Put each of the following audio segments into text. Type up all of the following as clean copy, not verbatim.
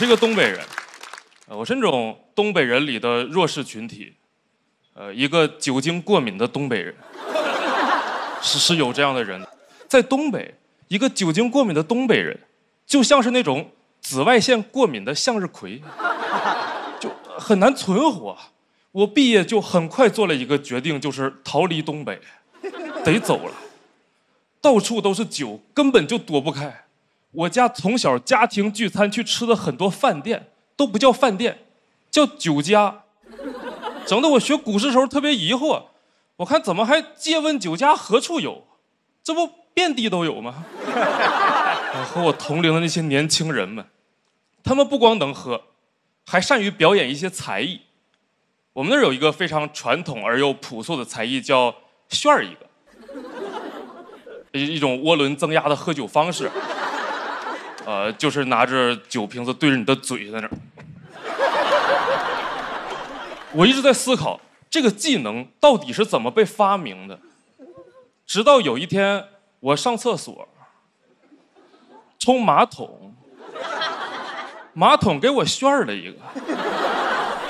是一个东北人，我是那种东北人里的弱势群体，一个酒精过敏的东北人，是有这样的人。在东北，一个酒精过敏的东北人，就像是那种紫外线过敏的向日葵，就很难存活。我毕业就很快做了一个决定，就是逃离东北，得走了。到处都是酒，根本就躲不开。 我家从小家庭聚餐去吃的很多饭店都不叫饭店，叫酒家，整得我学古诗时候特别疑惑。我看怎么还借问酒家何处有？这不遍地都有吗？和我同龄的那些年轻人们，他们不光能喝，还善于表演一些才艺。我们那儿有一个非常传统而又朴素的才艺，叫炫一个，一种涡轮增压的喝酒方式。 就是拿着酒瓶子对着你的嘴在那儿。我一直在思考这个技能到底是怎么被发明的，直到有一天我上厕所冲马桶，马桶给我炫了一个，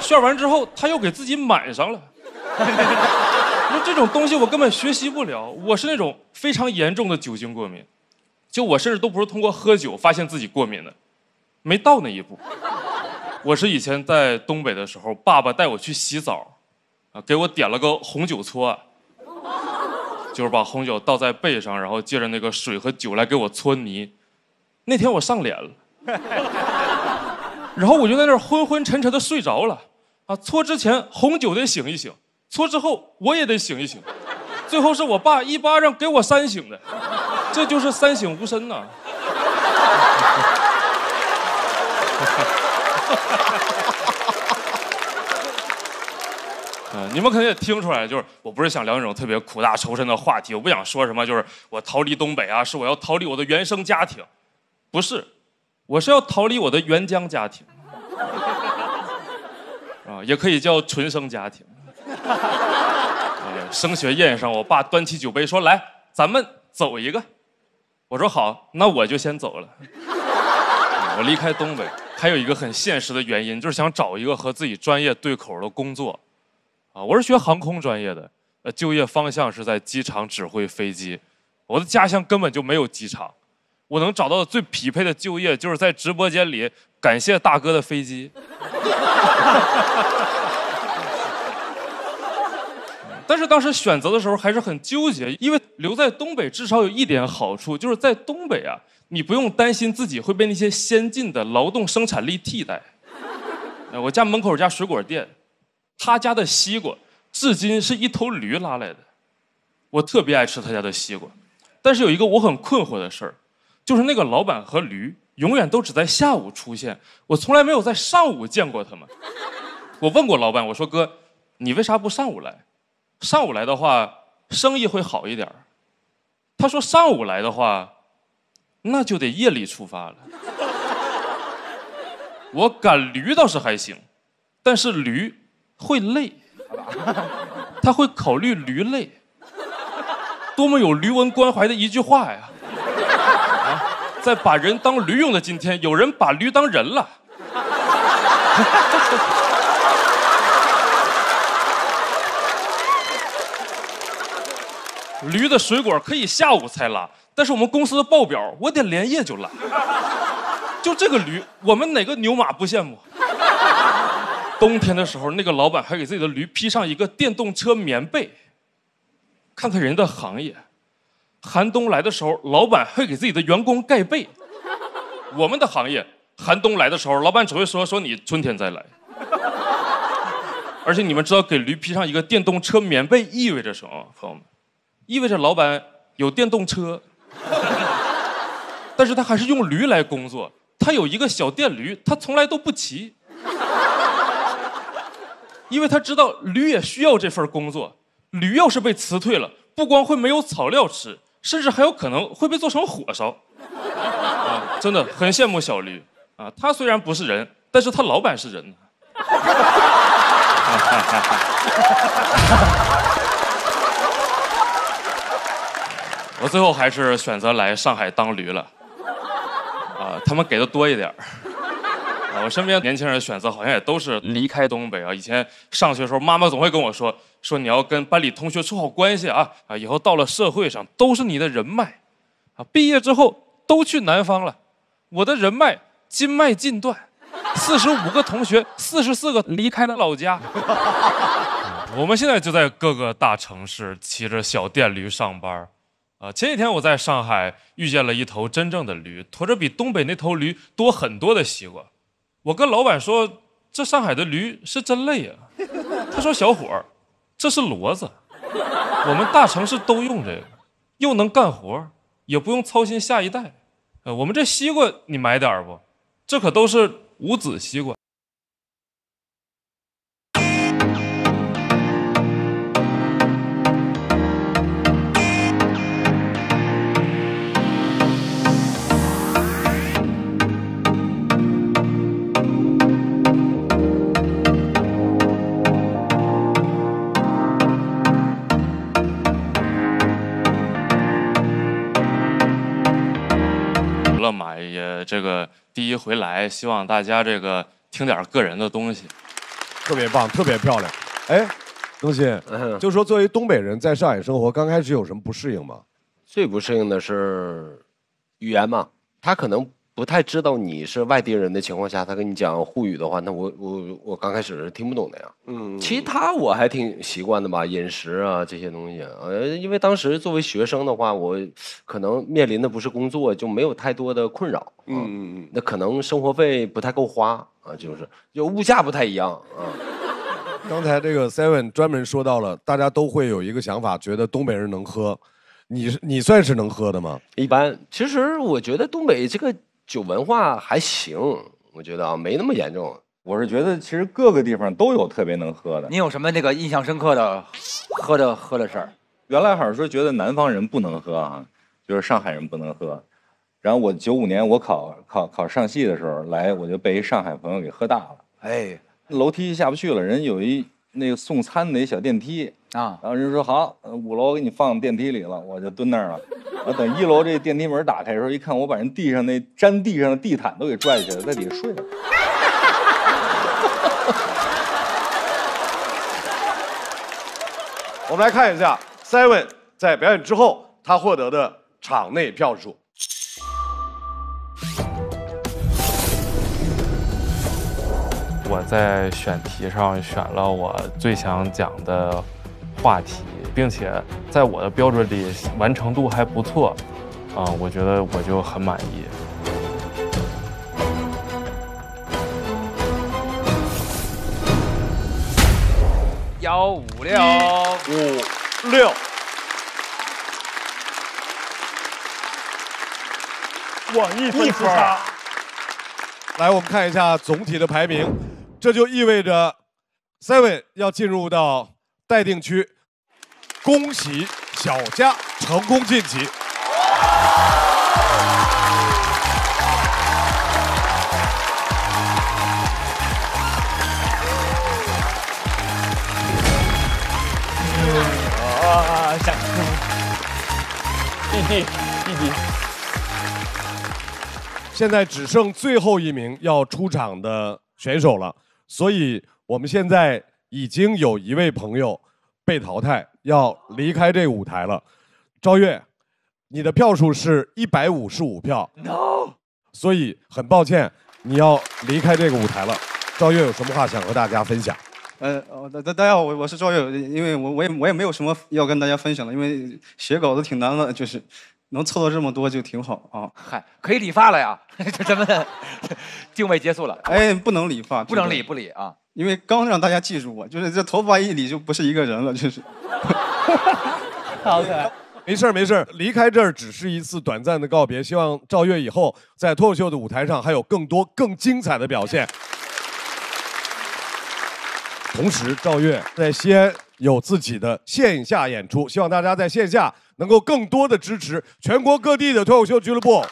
炫完之后他又给自己满上了。那这种东西我根本学习不了，我是那种非常严重的酒精过敏。 就我甚至都不是通过喝酒发现自己过敏的，没到那一步。我是以前在东北的时候，爸爸带我去洗澡，给我点了个红酒搓，就是把红酒倒在背上，然后借着那个水和酒来给我搓泥。那天我上脸了，然后我就在那儿昏昏沉沉的睡着了。搓之前红酒得醒一醒，搓之后我也得醒一醒，最后是我爸一巴掌给我扇醒的。 这就是三省吾身呐！你们肯定也听出来，就是我不是想聊那种特别苦大仇深的话题，我不想说什么，就是我逃离东北啊，是我要逃离我的原生家庭，不是，我是要逃离我的原江家庭，啊，也可以叫纯生家庭。升学宴上，我爸端起酒杯说：“来，咱们。” 走一个，我说好，那我就先走了。我离开东北还有一个很现实的原因，就是想找一个和自己专业对口的工作。啊，我是学航空专业的，就业方向是在机场指挥飞机。我的家乡根本就没有机场，我能找到的最匹配的就业就是在直播间里感谢大哥的飞机。但是当时选择的时候还是很纠结，因为留在东北至少有一点好处，就是在东北啊，你不用担心自己会被那些先进的劳动生产力替代。我家门口有家水果店，他家的西瓜至今是一头驴拉来的，我特别爱吃他家的西瓜。但是有一个我很困惑的事儿，就是那个老板和驴永远都只在下午出现，我从来没有在上午见过他们。我问过老板，我说哥，你为啥不上午来？ 上午来的话，生意会好一点。他说上午来的话，那就得夜里出发了。我赶驴倒是还行，但是驴会累，他会考虑驴累。多么有驴文关怀的一句话呀！啊，在把人当驴用的今天，有人把驴当人了。驴的水果可以下午才拉，但是我们公司的报表我得连夜就拉。就这个驴，我们哪个牛马不羡慕？冬天的时候，那个老板还给自己的驴披上一个电动车棉被。看看人家的行业，寒冬来的时候，老板会给自己的员工盖被。我们的行业，寒冬来的时候，老板只会说你春天再来。而且你们知道给驴披上一个电动车棉被意味着什么，朋友们？ 意味着老板有电动车，但是他还是用驴来工作。他有一个小电驴，他从来都不骑，因为他知道驴也需要这份工作。驴要是被辞退了，不光会没有草料吃，甚至还有可能会被做成火烧。啊，真的很羡慕小驴啊！他虽然不是人，但是他老板是人。我最后还是选择来上海当驴了，啊，他们给的多一点我身边年轻人选择好像也都是离开东北啊。以前上学的时候，妈妈总会跟我说，你要跟班里同学处好关系啊，以后到了社会上都是你的人脉，毕业之后都去南方了，我的人脉筋脉尽断，45个同学，44个离开了老家。我们现在就在各个大城市骑着小电驴上班。 前几天我在上海遇见了一头真正的驴，驮着比东北那头驴多很多的西瓜。我跟老板说，这上海的驴是真累啊。他说：“小伙儿，这是骡子，我们大城市都用这个，又能干活，也不用操心下一代。我们这西瓜你买点儿不？这可都是无籽西瓜。” 也这个第一回来，希望大家这个听点个人的东西，特别棒，特别漂亮。哎，东新，就说作为东北人在上海生活，刚开始有什么不适应吗？最不适应的是语言嘛，他可能不太知道你是外地人的情况下，他跟你讲沪语的话，那我刚开始是听不懂的呀。嗯，其他我还挺习惯的吧，饮食啊这些东西啊，因为当时作为学生的话，我可能面临的不是工作，就没有太多的困扰。嗯，那可能生活费不太够花啊，就物价不太一样啊。刚才这个 Seven 专门说到了，大家都会有一个想法，觉得东北人能喝，你算是能喝的吗？一般，其实我觉得东北这个。 酒文化还行，我觉得啊，没那么严重。我是觉得其实各个地方都有特别能喝的。你有什么那个印象深刻的喝的事儿？原来好像说觉得南方人不能喝啊，就是上海人不能喝。然后我95年我考上戏的时候来，我就被一上海朋友给喝大了。哎，楼梯下不去了，人有一那个送餐的一小电梯啊，然后人说好，5楼给你放电梯里了，我就蹲那儿了。 我等1楼这电梯门打开的时候，一看我把人地上那粘地上的地毯都给拽起来，在底下睡了。我们来看一下 Seven 在表演之后他获得的场内票数。我在选题上选了我最想讲的话题。 并且在我的标准里完成度还不错，我觉得我就很满意。156，哇，1分之差。来，我们看一下总体的排名，这就意味着 Seven 要进入到待定区。 恭喜小佳成功晋级。啊，想哭！弟弟。现在只剩最后一名要出场的选手了，所以我们现在已经有一位朋友。 被淘汰，要离开这个舞台了。赵越，你的票数是155票 ，no， 所以很抱歉，你要离开这个舞台了。赵越有什么话想和大家分享？大家好，我是赵越，因为我也没有什么要跟大家分享的，因为写稿子挺难的，就是能凑到这么多就挺好啊。嗨，可以理发了呀，咱们定位结束了。哎，不能理发，不理啊。 因为刚让大家记住我，就是这头发一理就不是一个人了，就是。好的，没事，离开这儿只是一次短暂的告别。希望赵越以后在脱口秀的舞台上还有更多更精彩的表现。同时，赵越在西安有自己的线下演出，希望大家在线下能够更多的支持全国各地的脱口秀俱乐部。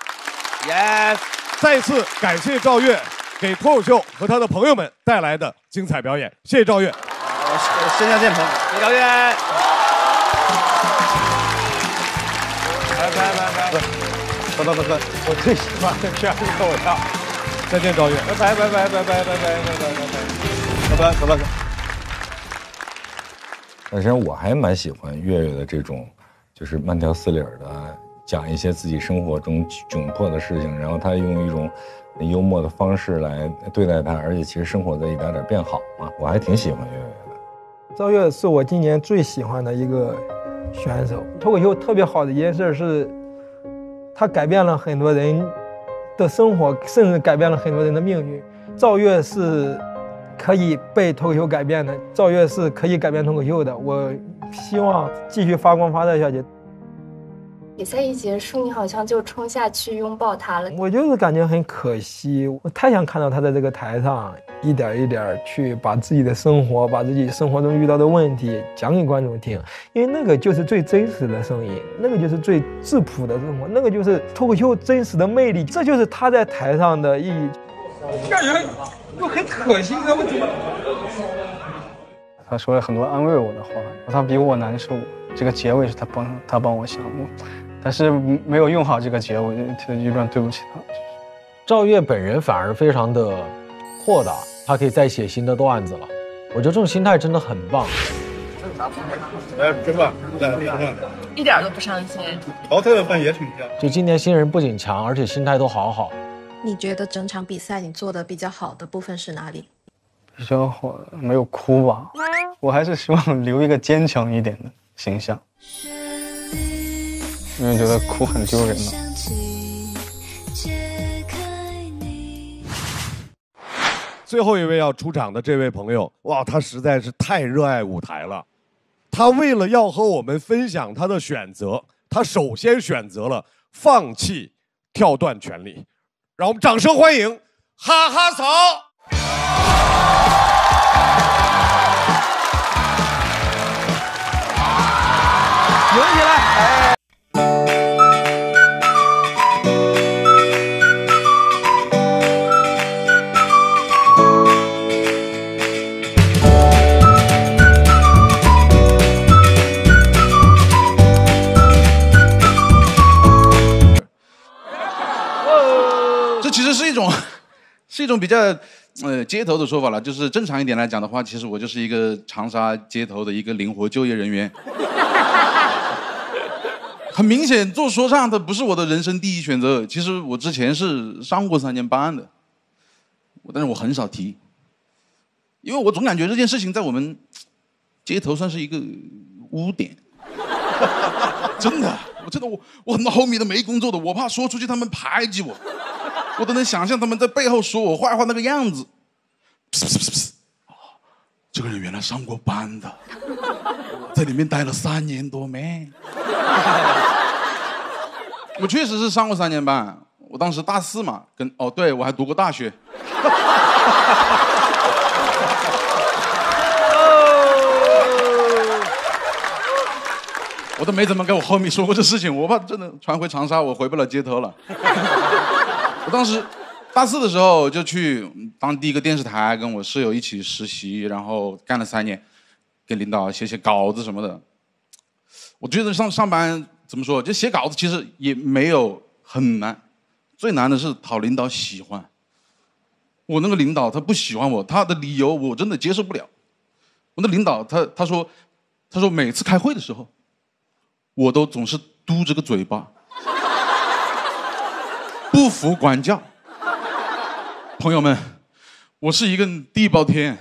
Yes， 再次感谢赵越。 给脱口秀和他的朋友们带来的精彩表演，谢谢赵越。好，线下见，朋友们，谢谢赵越。拜拜，我最喜欢这样的口罩。再见，赵越，拜拜。本身我还蛮喜欢月月的这种，就是慢条斯理的讲一些自己生活中窘迫的事情，然后他用一种幽默的方式来对待他，而且其实生活在一点点变好嘛，我还挺喜欢月月的。赵越是我今年最喜欢的一个选手，脱口秀特别好的一件事是，他改变了很多人的生活，甚至改变了很多人的命运。赵越是可以被脱口秀改变的，赵越是可以改变脱口秀的。我希望继续发光发热下去。比赛一结束，你好像就冲下去拥抱他了。我就是感觉很可惜，我太想看到他在这个台上一点一点去把自己的生活，把自己生活中遇到的问题讲给观众听，因为那个就是最真实的声音，那个就是最质朴的生活，那个就是脱口秀真实的魅力，这就是他在台上的意义。感觉就很可惜，怎么？他说了很多安慰我的话，他比我难受。这个结尾是他帮我想我。但是没有用好这个结，我就有点对不起他。赵越本人反而非常的豁达，他可以再写新的段子了。我觉得这种心态真的很棒。真棒，一点都不伤心。淘汰的饭也挺香。就今年新人不仅强，而且心态都好好。你觉得整场比赛你做的比较好的部分是哪里？比较好，没有哭吧？我还是希望留一个坚强一点的形象。因为觉得哭很丢人嘛。最后一位要出场的这位朋友，哇，他实在是太热爱舞台了。他为了要和我们分享他的选择，他首先选择了放弃跳段权利。让我们掌声欢迎哈哈嫂！有请来。 是一种比较，街头的说法了。就是正常一点来讲的话，其实我就是一个长沙街头的一个灵活就业人员。很明显，做说唱它不是我的人生第一选择。其实我之前是上过3年班的，但是我很少提，因为我总感觉这件事情在我们街头算是一个污点。真的，我很多homie都没工作的，我怕说出去他们排挤我。 我都能想象他们在背后说我坏话那个样子。这个人原来上过班的，在里面待了3年多没？我确实是上过3年班，我当时大4嘛，对我还读过大学。我都没怎么跟我homie说过这事情，我怕真的传回长沙，我回不了街头了。我当时大4的时候就去当地一个电视台，跟我室友一起实习，然后干了3年，给领导写稿子什么的。我觉得上班怎么说，就写稿子其实也没有很难，最难的是讨领导喜欢。我那个领导他不喜欢我，他的理由我真的接受不了。我的领导他说每次开会的时候，我都总是嘟着个嘴巴。 不服管教，朋友们，我是一个地包天。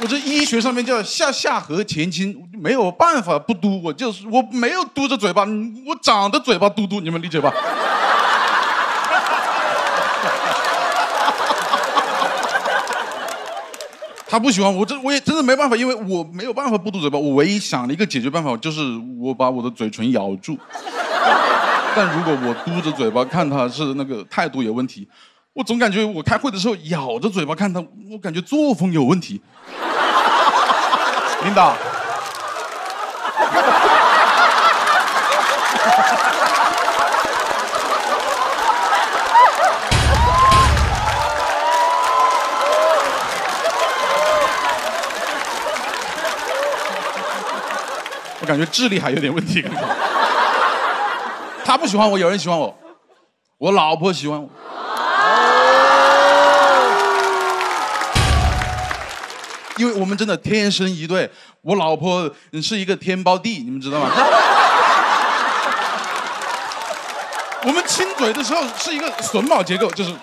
我这医学上面叫下颌前倾，没有办法不嘟，我没有嘟着嘴巴，我长着嘴巴嘟，你们理解吧？他不喜欢我，我也真的没办法，因为我没有办法不嘟嘴巴。我唯一想的一个解决办法就是我把我的嘴唇咬住。但如果我嘟着嘴巴看他是那个态度有问题，我总感觉我开会的时候咬着嘴巴看他，我感觉作风有问题。领导，我感觉智力还有点问题。他不喜欢我，有人喜欢我，我老婆喜欢我。因为我们真的天生一对，我老婆是一个天包地，你们知道吗？我们亲嘴的时候是一个榫卯结构，就是。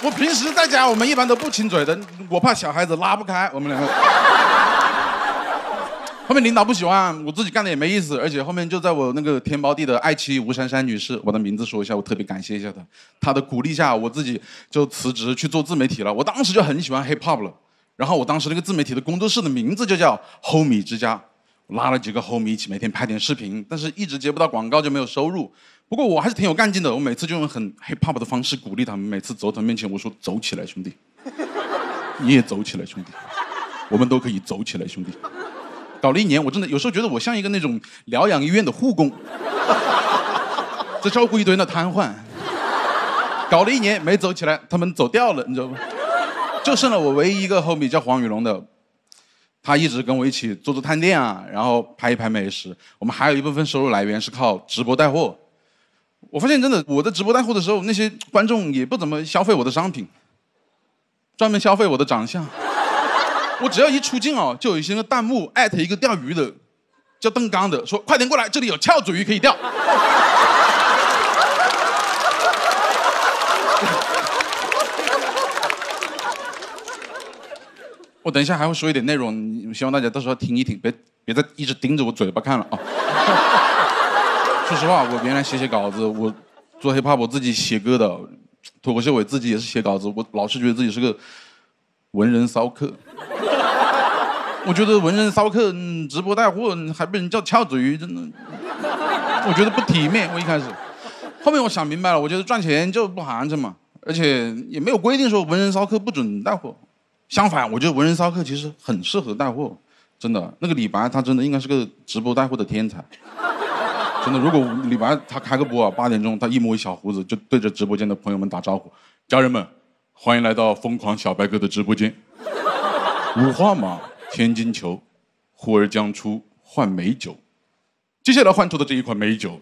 我平时在家，我们一般都不亲嘴的，我怕小孩子拉不开我们两个。后面领导不喜欢，我自己干的也没意思，而且后面就在我那个天包地的爱妻吴珊珊女士，我的名字说一下，我特别感谢一下她，她的鼓励下，我自己就辞职去做自媒体了。我当时就很喜欢 hip hop 了，然后我当时那个自媒体的工作室的名字就叫 homie 之家，我拉了几个 homie 一起每天拍点视频，但是一直接不到广告就没有收入。 不过我还是挺有干劲的，我每次就用很 hip hop 的方式鼓励他们。每次走到他们面前，我说：“走起来，兄弟！你也走起来，兄弟！我们都可以走起来，兄弟！”搞了一年，我真的有时候觉得我像一个那种疗养医院的护工，在照顾一堆那瘫痪。搞了一年没走起来，他们走掉了，你知道吧？就剩了我唯一一个homie叫黄宇龙的。 他一直跟我一起做探店啊，然后拍一拍美食。我们还有一部分收入来源是靠直播带货。 我发现真的，我在直播带货的时候，那些观众也不怎么消费我的商品，专门消费我的长相。我只要一出镜哦，就有一些个弹幕艾特一个钓鱼的，叫邓刚的，说快点过来，这里有翘嘴鱼可以钓。我等一下还会说一点内容，希望大家到时候听一听，别再一直盯着我嘴巴看了啊。说实话，我原来写稿子，我做 hiphop 我自己写歌的，脱口秀我自己也是写稿子，我老是觉得自己是个文人骚客。我觉得文人骚客直播带货还被人叫翘嘴鱼，真的，我觉得不体面。我一开始，后面我想明白了，我觉得赚钱就不寒碜嘛，而且也没有规定说文人骚客不准带货，相反，我觉得文人骚客其实很适合带货，真的。那个李白他真的应该是个直播带货的天才。 真的，如果李白他开个播啊，8点钟他一摸一小胡子，就对着直播间的朋友们打招呼：“家人们，欢迎来到疯狂小白哥的直播间。五花马，千金裘，呼儿将出换美酒。接下来换出的这一款美酒，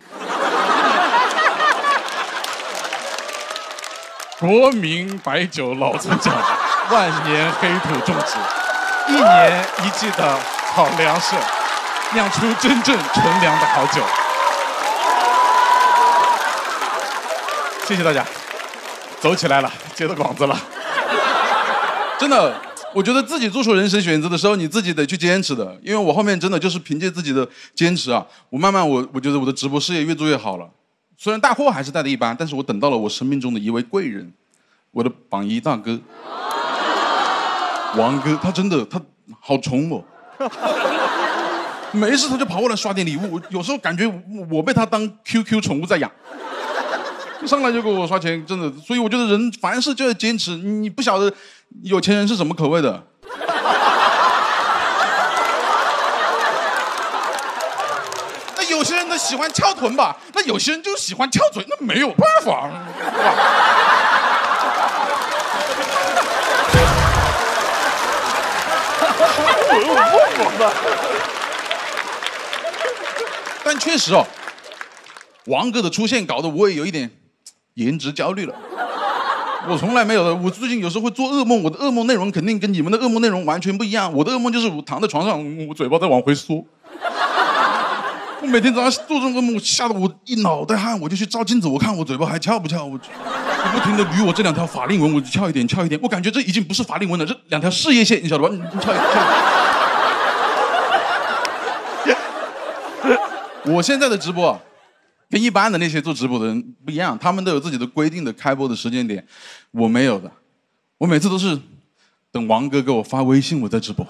国民白酒老村长，万年黑土种植，1年1季的好粮食，酿出真正纯粮的好酒。” 谢谢大家，走起来了，接到广子了。真的，我觉得自己做出人生选择的时候，你自己得去坚持的。因为我后面真的就是凭借自己的坚持啊，我慢慢我觉得我的直播事业越做越好了。虽然带货还是带的一般，但是我等到了我生命中的一位贵人，我的榜一大哥，王哥，他好宠我。没事他就跑过来刷点礼物，有时候感觉我被他当 QQ 宠物在养。 上来就给我刷钱，真的，所以我觉得人凡事就要坚持，你不晓得有钱人是什么口味的。那有些人他喜欢翘臀吧，那有些人就喜欢翘嘴，那没有办法。但确实哦，王哥的出现搞得我也有一点。 颜值焦虑了，我从来没有的。我最近有时候会做噩梦，我的噩梦内容肯定跟你们的噩梦内容完全不一样。我的噩梦就是我躺在床上，我嘴巴在往回缩。我每天早上做这种噩梦，吓得我一脑袋汗，我就去照镜子，我看我嘴巴还翘不翘？我不停地捋我这2条法令纹，我就翘一点，翘一点。我感觉这已经不是法令纹了，这2条事业线，你晓得吧？你翘一点。我现在的直播。 跟一般的那些做直播的人不一样，他们都有自己的规定的开播的时间点，我没有的。我每次都是等王哥给我发微信，我在直播。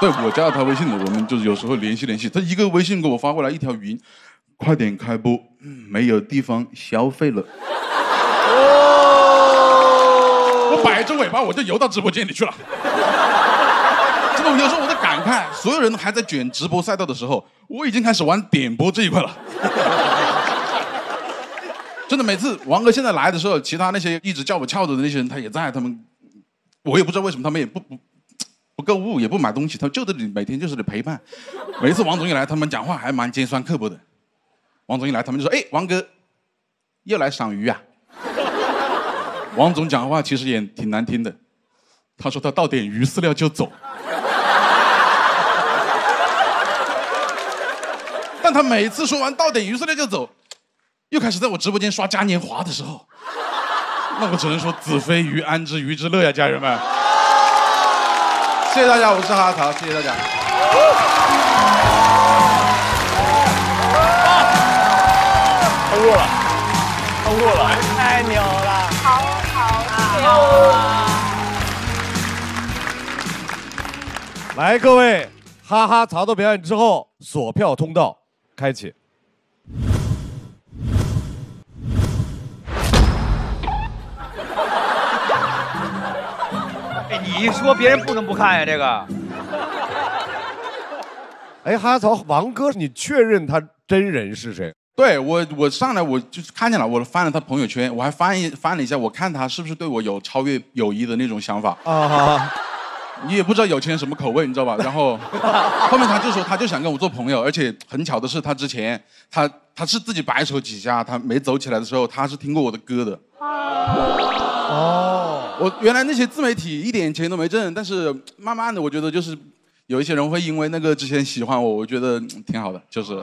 对，我加了他微信的，我们就是有时候联系联系。他一个微信给我发过来一条语音，快点开播，没有地方消费了。我摆着尾巴我就游到直播间里去了。真的，有时候我在感慨，所有人还在卷直播赛道的时候。 我已经开始玩点播这一块了，真的每次王哥现在来的时候，其他那些一直叫我翘着的那些人他也在，他们我也不知道为什么他们也不购物也不买东西，他们就得每天就是得陪伴。每一次王总一来，他们讲话还蛮尖酸刻薄的。王总一来，他们就说：“哎，王哥又来赏鱼啊。”王总讲话其实也挺难听的，他说他倒点鱼饲料就走。但他每次说完倒点鱼饲料就走，又开始在我直播间刷嘉年华的时候，那我只能说子非鱼安知鱼之乐呀，家人们。谢谢大家，我是哈哈，谢谢大家。超过了，超过了，太牛了，好。来，各位，哈哈潮的表演之后，锁票通道开启。你说别人不能不看呀，这个。哎，哈曹王哥，你确认他真人是谁？对我上来我就是看见了，我翻了他朋友圈，我还翻了一下，我看他是不是对我有超越友谊的那种想法啊？你也不知道有钱人什么口味，你知道吧？然后后面他就说他就想跟我做朋友，而且很巧的是，他之前他是自己白手起家，他没走起来的时候，他是听过我的歌的。哦，我原来那些自媒体一点钱都没挣，但是慢慢的，我觉得就是有一些人会因为那个之前喜欢我，我觉得挺好的，就是。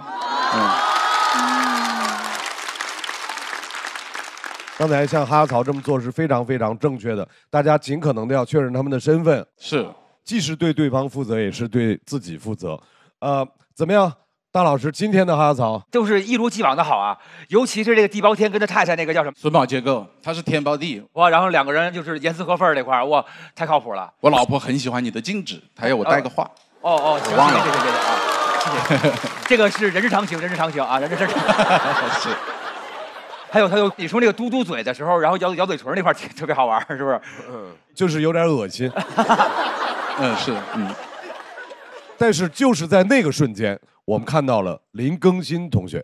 刚才像哈曹这么做是非常非常正确的，大家尽可能的要确认他们的身份，是，既是对对方负责，也是对自己负责。怎么样？大老师，今天的哈曹就是一如既往的好啊，尤其是这个地包天跟他太太那个叫什么榫卯结构，他是天包地哇，然后两个人就是严丝合缝这块哇，太靠谱了。我老婆很喜欢你的镜子，她要我带个话。哦，行，谢谢啊，谢谢。这个是人之常情，人之常情啊，人之常情。是。还有他有你说那个嘟嘟嘴的时候，然后咬嘴唇那块特别好玩，是不是？就是有点恶心。是。但是就是在那个瞬间。我们看到了林更新同学，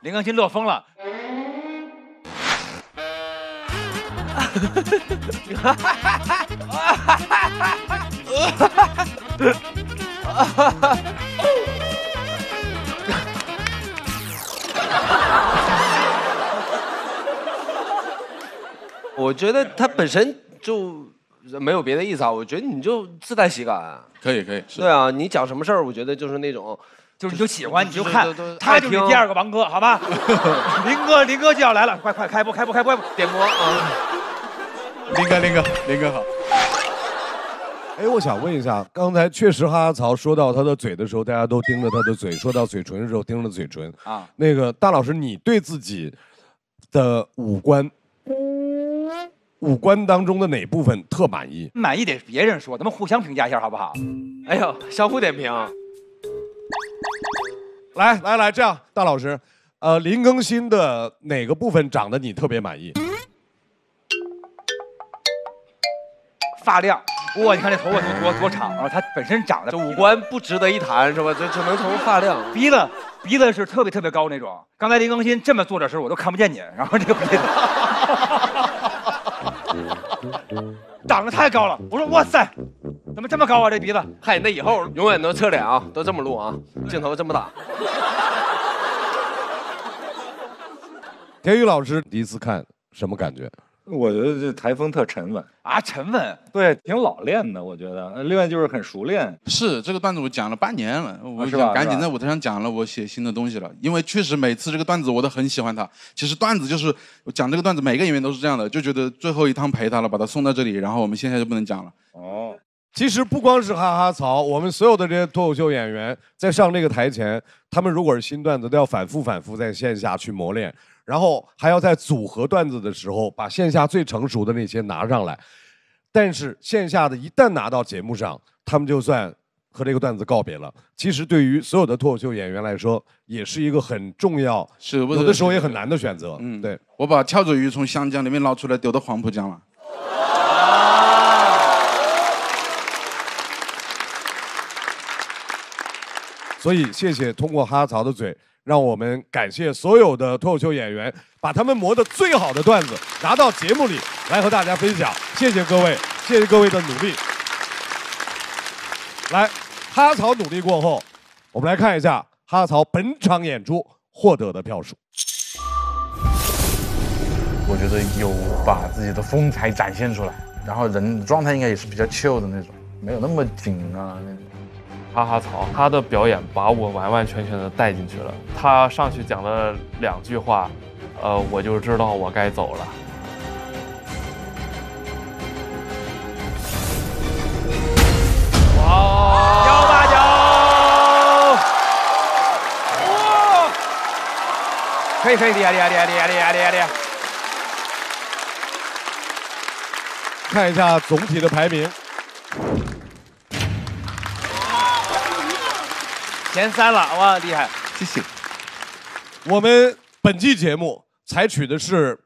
林更新乐疯了，我觉得他本身就。没有别的意思啊，我觉得你就自带喜感、啊，可以，对啊，你讲什么事儿，我觉得就是那种，就是你就喜欢你就看，他就是第二个王哥，好吧？林哥就要来了，快开播，点播啊！林哥好。哎，我想问一下，刚才确实哈曹说到他的嘴的时候，大家都盯着他的嘴；说到嘴唇的时候，盯着嘴唇啊。那个大老师，你对自己的五官当中的哪部分特满意？满意得别人说，咱们互相评价一下好不好？哎呦，相互点评。来，这样，大老师，林更新的哪个部分长得你特别满意？发量，哇，你看这头发多长啊！它本身长得这五官不值得一谈是吧？这只能从发量。鼻子是特别高那种。刚才林更新这么坐着时，我都看不见你，然后这个鼻子。长得太高了，我说哇塞，怎么这么高啊这鼻子？嗨，那以后永远都侧脸啊，都这么录啊，镜头这么大。田雨老师第一次看什么感觉？我觉得这台风特沉稳啊，沉稳，对，挺老练的，我觉得。另外就是很熟练。是这个段子我讲了8年了，我想赶紧在舞台上讲了，我写新的东西了，因为确实每次这个段子我都很喜欢它。其实段子就是我讲这个段子，每个演员都是这样的，就觉得最后一趟陪他了，把他送到这里，然后我们现在就不能讲了。哦，其实不光是哈哈曹，我们所有的这些脱口秀演员在上这个台前，他们如果是新段子，都要反复在线下去磨练。然后还要在组合段子的时候，把线下最成熟的那些拿上来，但是线下的一旦拿到节目上，他们就算和这个段子告别了。其实对于所有的脱口秀演员来说，也是一个很重要，有的时候也很难的选择。对，我把翘嘴鱼从湘江里面捞出来，丢到黄浦江了。所以谢谢通过哈曹的嘴。让我们感谢所有的脱口秀演员，把他们磨得最好的段子拿到节目里来和大家分享。谢谢各位，谢谢各位的努力。来，哈曹努力过后，我们来看一下哈曹本场演出获得的票数。我觉得有把自己的风采展现出来，然后人状态应该也是比较 chill 的那种，没有那么紧啊那种。 哈哈曹，他的表演把我完完全全的带进去了。他上去讲了两句话，我就知道我该走了。哇！189！哇！可以可以，厉害厉害厉害厉害厉害厉害厉害！看一下总体的排名。 前3了，哇，厉害！谢谢。我们本期节目采取的是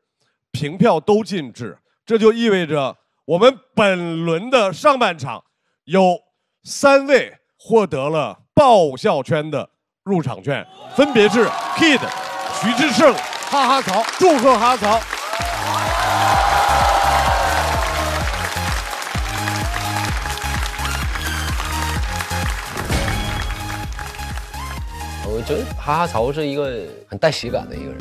平票都进制，这就意味着我们本轮的上半场有3位获得了爆笑圈的入场券，分别是 Kid、徐志胜、哈哈曹。祝贺哈曹！我觉得哈哈曹是一个很带喜感的一个人，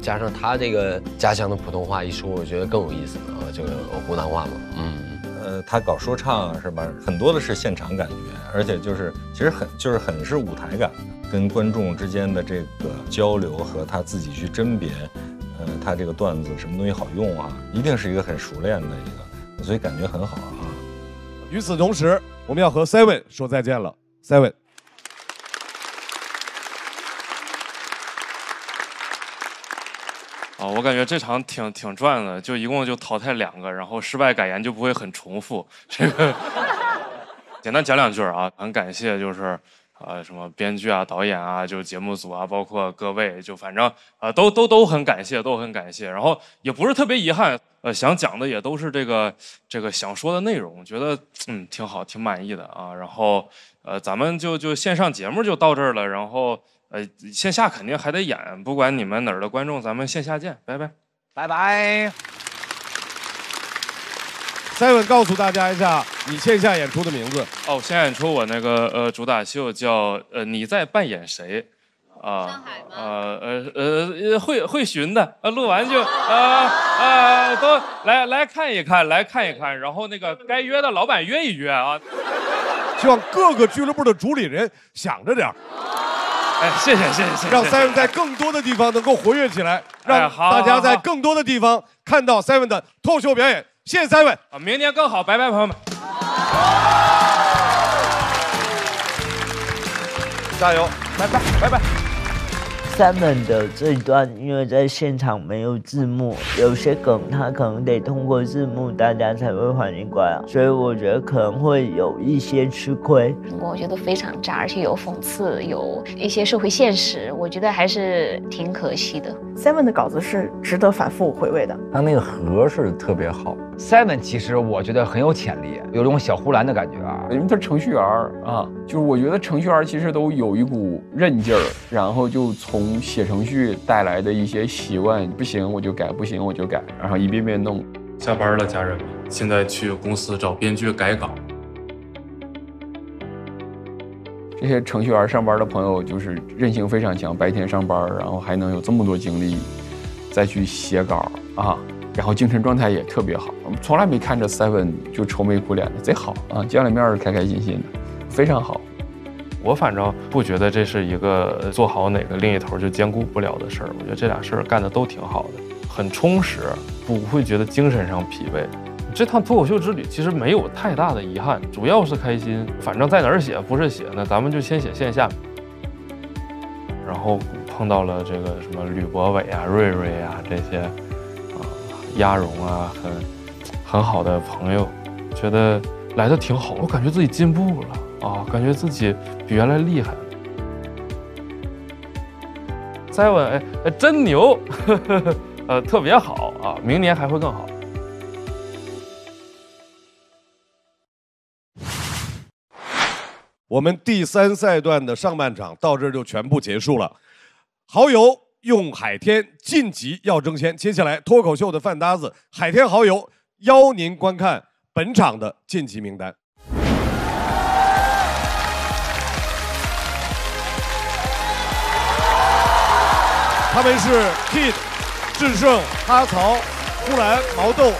加上他这个家乡的普通话一说，我觉得更有意思啊，这个湖南话嘛，他搞说唱是吧，很多的是现场感觉，而且就是其实很是舞台感，跟观众之间的这个交流和他自己去甄别，他这个段子什么东西好用啊，一定是一个很熟练的一个，所以感觉很好啊。与此同时，我们要和 Seven 说再见了 ，Seven。 啊，我感觉这场挺赚的，就一共就淘汰2个，然后失败感言就不会很重复。这个简单讲2句啊，很感谢就是什么编剧啊、导演啊，就节目组啊，包括各位，就反正都很感谢，都很感谢。然后也不是特别遗憾，想讲的也都是这个想说的内容，觉得挺好，挺满意的啊。然后咱们就线上节目就到这儿了，然后。 线下肯定还得演，不管你们哪儿的观众，咱们线下见，拜拜，拜拜。Seven 告诉大家一下你线下演出的名字哦，线下演出我那个主打秀叫你在扮演谁啊？上海吗？会巡的，录完就都来看一看，然后那个该约的老板约一约啊。希望各个俱乐部的主理人想着点儿。 哎，谢谢谢谢，让 Seven 在更多的地方能够活跃起来，让大家在更多的地方看到 Seven 的脱口秀表演。谢谢 Seven， 明年更好，拜拜，朋友们，加油，拜拜拜拜。Seven 的这一段因为在现场没有字幕，有些梗他可能得通过字幕大家才会反应过来，所以我觉得可能会有一些吃亏。我觉得非常炸，而且有讽刺，有一些社会现实，我觉得还是挺可惜的。Seven 的稿子是值得反复回味的，他那个核是特别好。Seven 其实我觉得很有潜力，有种小呼兰的感觉啊，因为他是程序员啊，就是我觉得程序员其实都有一股韧劲儿，然后就从 写程序带来的一些习惯，不行我就改，不行我就改，然后一遍遍弄。下班了，家人们，现在去公司找编剧改稿。这些程序员上班的朋友就是韧性非常强，白天上班，然后还能有这么多精力再去写稿啊，然后精神状态也特别好。我们从来没看着 Seven 就愁眉苦脸的，贼好啊，见了面开开心心的，非常好。 我反正不觉得这是一个做好哪个另一头就兼顾不了的事儿，我觉得这俩事儿干的都挺好的，很充实，不会觉得精神上疲惫。这趟脱口秀之旅其实没有太大的遗憾，主要是开心。反正在哪儿写不是写呢，咱们就先写线下。然后碰到了这个什么吕博伟啊、瑞瑞啊这些，啊鸭蓉啊，很好的朋友，觉得来的挺好，我感觉自己进步了。 啊，感觉自己比原来厉害。Seven， 哎，真牛，特别好啊，明年还会更好。我们第3赛段的上半场到这儿就全部结束了。蚝油用海天晋级要争先。接下来脱口秀的饭搭子海天蚝油邀您观看本场的晋级名单。 他们是 Kid、智胜、哈曹、呼兰、毛豆、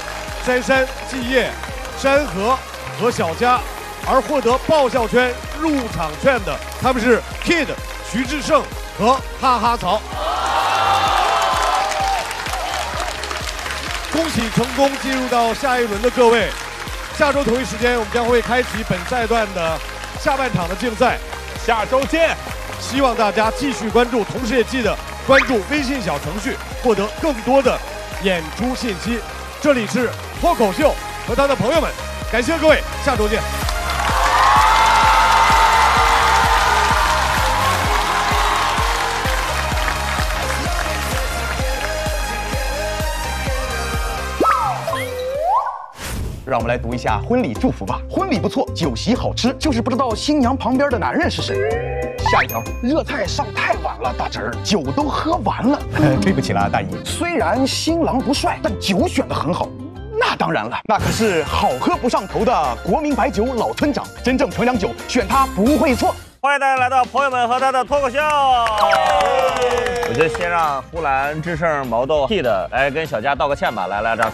珊珊、季叶、山河和小佳，而获得爆笑圈入场券的，他们是 Kid、徐智胜和哈哈曹。恭喜成功进入到下一轮的各位，下周同一时间我们将会开启本赛段的下半场的竞赛，下周见。希望大家继续关注，同时也记得 关注微信小程序，获得更多的演出信息。这里是脱口秀和他的朋友们，感谢各位，下周见。让我们来读一下婚礼祝福吧。婚礼不错，酒席好吃，就是不知道新娘旁边的男人是谁。 下一条，热菜上太晚了，大侄儿，酒都喝完了。对不起啦，大姨。虽然新郎不帅，但酒选的很好。那当然了，那可是好喝不上头的国民白酒老村长，真正纯良酒，选它不会错。欢迎大家来到朋友们和他的脱口秀。我就先让呼兰、智胜、毛豆、T 的来跟小佳道个歉吧，来这儿。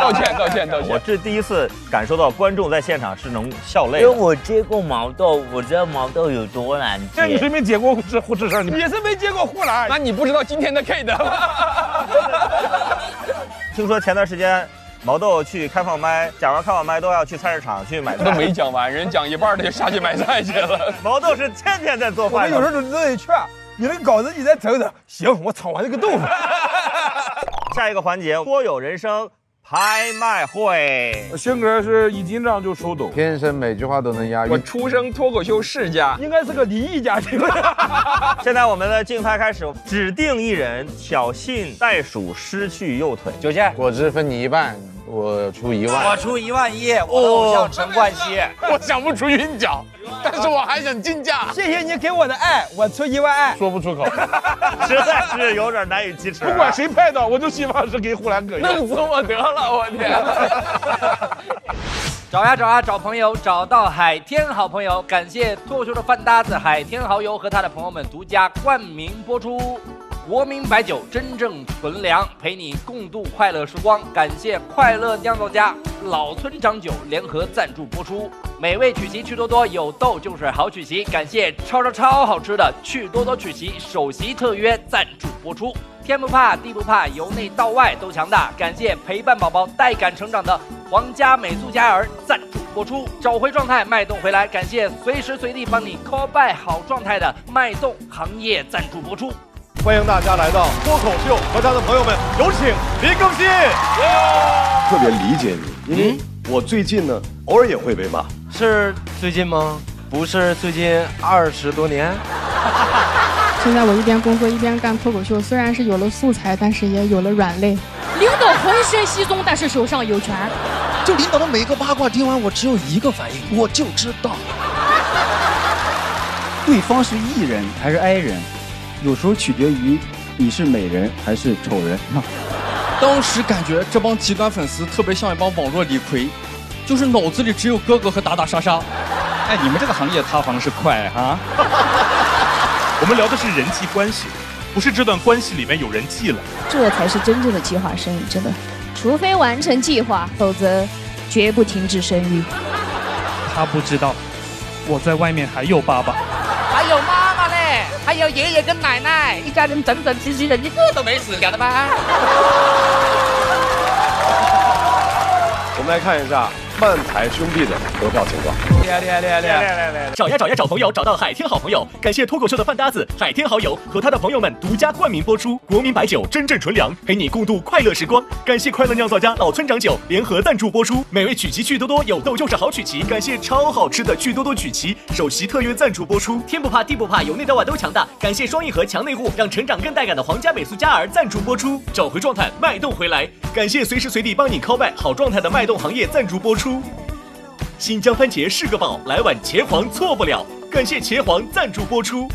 道歉，道歉，道歉。我这第一次感受到观众在现场是能笑泪，因为我接过毛豆，我知道毛豆有多难接。你是没接过智胜，也是没接过呼兰，那你不知道今天的 K 的。听说前段时间 毛豆去开放麦，讲完开放麦都要去菜市场去买菜，都没讲完，人讲一半的就下去买菜去了。毛豆是天天在做饭，我有时候都得劝，你那稿子你再整整。行，我炒完这个豆腐。下一个环节，多有人生拍卖会。轩哥是一紧张就手抖，天生每句话都能押韵。我出生脱口秀世家，应该是个离异家庭。现在我们的竞拍开始，指定一人挑衅袋鼠失去右腿。九千，果汁分你一半。 我出1万，我出1万1，我的偶像陈冠希，我想不出韵脚，但是我还想竞价。谢谢你给我的爱，我出1万2，说不出口，实在是有点难以启齿。不管谁拍到，我就希望是给呼兰哥。弄死我得了，我天！找呀找呀找朋友，找到海天好朋友，感谢脱口秀的饭搭子海天好友和他的朋友们独家冠名播出。 国民白酒真正纯粮，陪你共度快乐时光。感谢快乐酿造家老村长酒联合赞助播出。美味曲奇趣多多有豆就是好曲奇，感谢超好吃的趣多多曲奇首席特约赞助播出。天不怕地不怕，由内到外都强大。感谢陪伴宝宝带感成长的皇家美素佳儿赞助播出。找回状态，脉动回来。感谢随时随地帮你 call back 好状态的脉动行业赞助播出。 欢迎大家来到脱口秀和他的朋友们，有请林更新。特别理解你，因为我最近呢，偶尔也会被骂。是最近吗？不是最近20多年。现在我一边工作一边干脱口秀，虽然是有了素材，但是也有了软肋。领导浑身稀松，但是手上有权。就领导的每一个八卦，听完我只有一个反应，我就知道。对方是艺人还是哀人？ 有时候取决于你是美人还是丑人。当时感觉这帮极端粉丝特别像一帮网络李逵，就是脑子里只有哥哥和打打杀杀。哎，你们这个行业塌房是快啊！我们聊的是人际关系，不是这段关系里面有人际了。这才是真正的计划生育，真的，除非完成计划，否则绝不停止生育。他不知道，我在外面还有爸爸，还有妈妈嘞。 还有爷爷跟奶奶，一家人整整齐齐的，一个都没死掉的吧？我们来看一下漫才兄弟的得票情况。厉害厉害厉害厉害！找呀找呀找朋友，找到海天好朋友，感谢脱口秀的饭搭子海天好友和他的朋友们独家冠名播出国民白酒真正纯粮，陪你共度快乐时光。感谢快乐酿造家老村长酒联合赞助播出美味曲奇趣多多有豆就是好曲奇，感谢超好吃的趣多多曲奇首席特约赞助播出。天不怕地不怕，由内到外都强大。 感谢双一盒强内护，让成长更带感的皇家美素佳儿赞助播出，找回状态，脉动回来。感谢随时随地帮你 call back 好状态的脉动行业赞助播出。新疆番茄是个宝，来碗茄皇错不了。感谢茄皇赞助播出。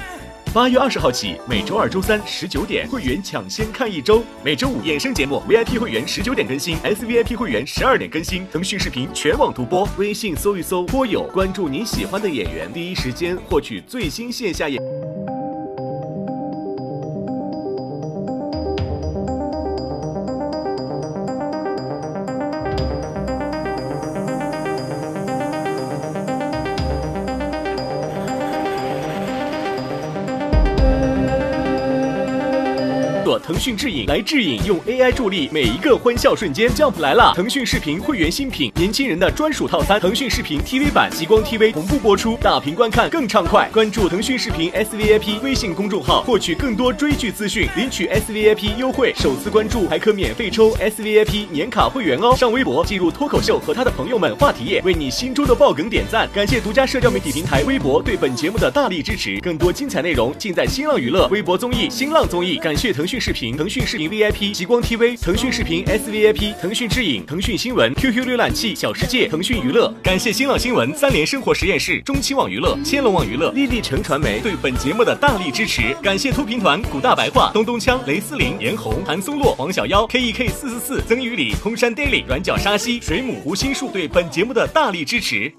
8月20号起，每周二、周三19点，会员抢先看一周；每周五衍生节目 VIP 会员19点更新 ，SVIP 会员12点更新。腾讯视频全网独播，微信搜一搜“播友”，关注您喜欢的演员，第一时间获取最新线下演。腾讯智影来智影，用 AI 助力每一个欢笑瞬间。Jump 来了！腾讯视频会员新品，年轻人的专属套餐。腾讯视频 TV 版、极光 TV 同步播出，大屏观看更畅快。关注腾讯视频 SVIP 微信公众号，获取更多追剧资讯，领取 SVIP 优惠。首次关注还可免费抽 SVIP 年卡会员哦。上微博进入脱口秀和他的朋友们话题页，为你心中的爆梗点赞。感谢独家社交媒体平台微博对本节目的大力支持。更多精彩内容尽在新浪娱乐、微博综艺、新浪综艺。感谢腾讯视频。腾讯视频 VIP、极光 TV、腾讯视频 SVIP、腾讯智影、腾讯新闻、QQ 浏览器、小世界、腾讯娱乐。感谢新浪新闻、三联生活实验室、中青网娱乐、千龙网娱乐、丽丽城传媒对本节目的大力支持。感谢脱贫团、古大白话、东东枪、雷思玲、严红、韩松洛、黄小妖、KEK444、曾宇里、空山 Daily、软脚沙溪、水母、胡心树对本节目的大力支持。